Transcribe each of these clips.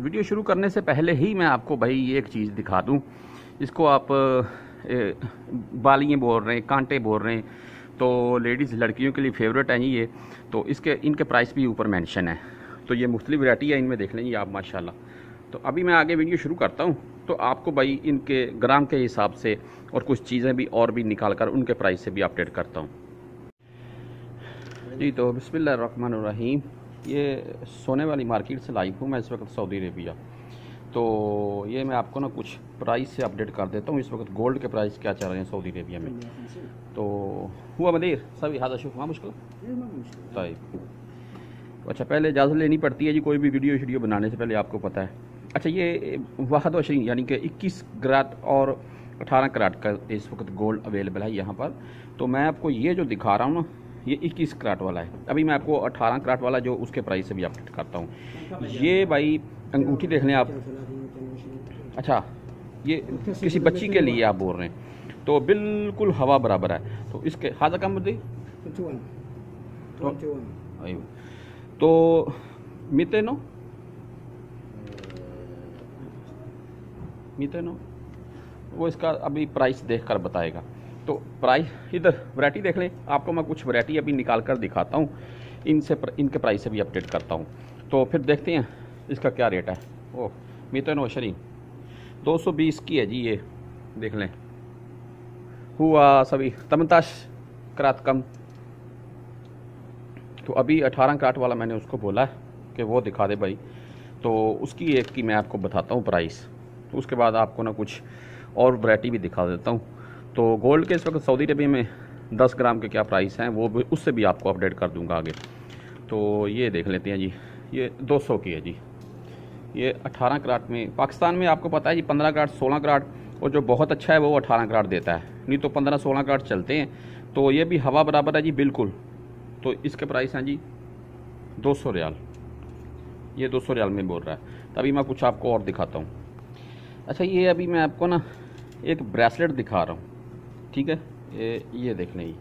Video शुरू करने से पहले ही मैं आपको भाई ये एक चीज़ दिखा दूं। इसको आप बालियाँ बोल रहे हैं, कांटे बोल रहे हैं, तो लेडीज़ लड़कियों के लिए फेवरेट हैं ये। तो इसके इनके प्राइस भी ऊपर मेंशन है, तो ये मुख्तलिफ वैरायटी है, इनमें देख लेंगे आप माशाल्लाह। तो अभी मैं आगे वीडियो शुरू करता हूँ, तो आपको भाई इनके ग्राम के हिसाब से और कुछ चीज़ें भी और भी निकाल कर उनके प्राइस से भी अपडेट करता हूँ जी। तो बिस्मिल्लाहिर्रहमानिर्रहीम, ये सोने वाली मार्केट से लाइव हूँ मैं इस वक्त, सऊदी अरेबिया। तो ये मैं आपको ना कुछ प्राइस से अपडेट कर देता हूँ। इस वक्त गोल्ड के प्राइस क्या चल रहे हैं सऊदी अरेबिया में। तो हुआ मदीर सभी हादा शुफ वहाँ मुश्किल तो अच्छा, पहले इजाज़त लेनी पड़ती है जी कोई भी वीडियो शीडियो बनाने से पहले, आपको पता है। अच्छा, ये वाहद वशरीन यानी कि 21 ग्रात और 18 ग्रात का इस वक्त गोल्ड अवेलेबल है यहाँ पर। तो मैं आपको ये जो दिखा रहा हूँ ना, ये 21 क्राट वाला है। अभी मैं आपको 18 क्राट वाला जो उसके प्राइस से भी अपडेट करता हूँ। ये भाई अंगूठी देख लें आप। अच्छा, ये किसी बच्ची के लिए आप बोल रहे हैं, तो बिल्कुल हवा बराबर है। तो इसके हाजा कम बताइए तो मितेनो वो इसका अभी प्राइस देखकर बताएगा। तो प्राइस इधर वैरायटी देख लें, आपको मैं कुछ वैरायटी अभी निकाल कर दिखाता हूँ, इनसे इनके प्राइस से भी अपडेट करता हूँ। तो फिर देखते हैं इसका क्या रेट है। ओह मिथेनो शरीन 220 की है जी, ये देख लें। हुआ सभी 18 क्रात कम, तो अभी 18 क्रात वाला मैंने उसको बोला है कि वो दिखा दे भाई, तो उसकी एक की मैं आपको बताता हूँ प्राइस। तो उसके बाद आपको ना कुछ और वैरायटी भी दिखा देता हूँ। तो गोल्ड के इस वक्त सऊदी अरबिया में 10 ग्राम के क्या प्राइस हैं, वो उससे भी आपको अपडेट कर दूंगा आगे। तो ये देख लेते हैं जी, ये 200 की है जी। ये 18 क्राट में पाकिस्तान में आपको पता है जी 15 क्राट 16 क्राट, और जो बहुत अच्छा है वो 18 क्राट देता है, नहीं तो 15-16 क्राट चलते हैं। तो ये भी हवा बराबर है जी बिल्कुल। तो इसके प्राइस हैं जी 200 रियाल, ये 200 रियाल में बोल रहा है। तभी मैं कुछ आपको और दिखाता हूँ। अच्छा, ये अभी मैं आपको ना एक ब्रेसलेट दिखा रहा हूँ, ठीक है। ये देख लें,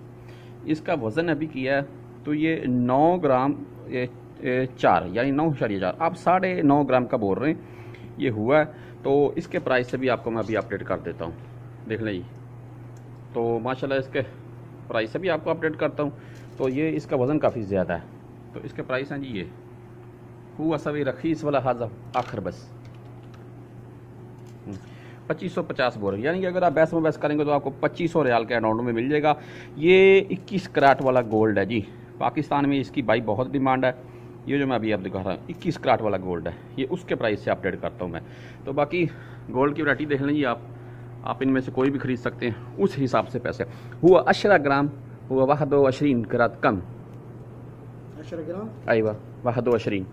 इसका वज़न अभी किया है तो ये 9 ग्राम 4 यानी 9.4। आप 9.5 ग्राम का बोल रहे हैं ये हुआ है। तो इसके प्राइस से भी आपको मैं अभी अपडेट कर देता हूँ, देख लें। तो माशाल्लाह इसके प्राइस से भी आपको अपडेट करता हूँ। तो ये इसका वज़न काफ़ी ज़्यादा है, तो इसके प्राइस हैं जी ये हुआ सभी रखीस वाला हाजा आखिर बस 2550 बोल रहे, यानी कि अगर आप बहस में बहस करेंगे तो आपको 2500 रियाल के अराउंड में मिल जाएगा। ये 21 क्राट वाला गोल्ड है जी, पाकिस्तान में इसकी भाई बहुत डिमांड है। ये जो मैं अभी आप दिखा रहा हूँ 21 क्राट वाला गोल्ड है, ये उसके प्राइस से अपडेट करता हूँ मैं। तो बाकी गोल्ड की वैरायटी देख लें जी आप इनमें से कोई भी खरीद सकते हैं उस हिसाब से पैसे। हुआ 10 ग्राम हुआ 21 क्रात कम, 10 ग्राम आईवा 21।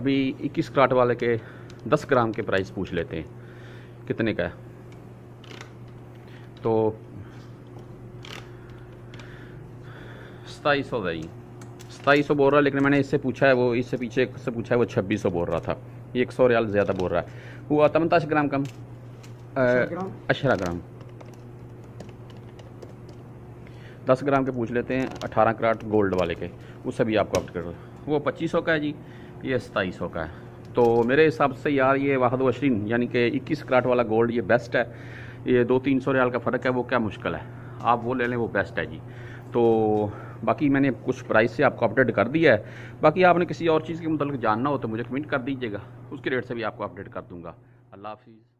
अभी 21 क्राट वाले के 10 ग्राम के प्राइस पूछ लेते हैं कितने का है। तो 2700 भाई 2700 बोल रहा है, लेकिन मैंने इससे पूछा है, वो इससे पीछे से पूछा है, वो 2600 बोल रहा था, 100 रियाल ज़्यादा बोल रहा है। हुआ 18 ग्राम कम 10 ग्राम 10 ग्राम के पूछ लेते हैं 18 क्राट गोल्ड वाले के, उससे भी आपको अपडेट कर। वो 2500 का है जी, ये 2700 का है। तो मेरे हिसाब से यार ये 21 यानी कि 21 क्राट वाला गोल्ड ये बेस्ट है। ये 200-300 रियाल का फ़र्क है, वो क्या मुश्किल है, आप वो ले लें, वो बेस्ट है जी। तो बाकी मैंने कुछ प्राइस से आपको अपडेट कर दिया है। बाकी आपने किसी और चीज़ के मतलब जानना हो तो मुझे कमेंट कर दीजिएगा, उसके रेट से भी आपको अपडेट कर दूँगा। अल्लाह हाफिज़।